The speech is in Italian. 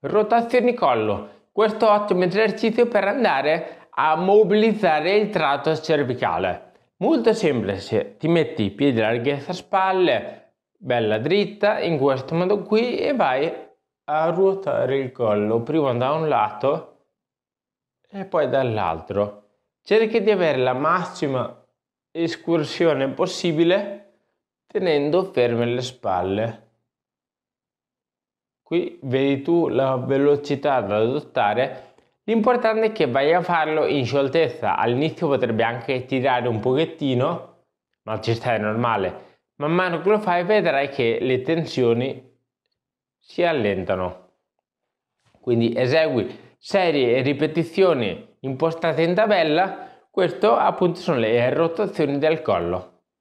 Rotazioni collo. Questo è un ottimo esercizio per andare a mobilizzare il tratto cervicale. Molto semplice, ti metti i piedi larghezza spalle, bella dritta, in questo modo qui, e vai a ruotare il collo, prima da un lato e poi dall'altro. Cerchi di avere la massima escursione possibile tenendo ferme le spalle. Qui vedi tu la velocità da adottare, l'importante è che vai a farlo in scioltezza. All'inizio potrebbe anche tirare un pochettino, ma ci sta, è normale. Man mano che lo fai vedrai che le tensioni si allentano. Quindi esegui serie e ripetizioni impostate in tabella. Questo appunto sono le rotazioni del collo.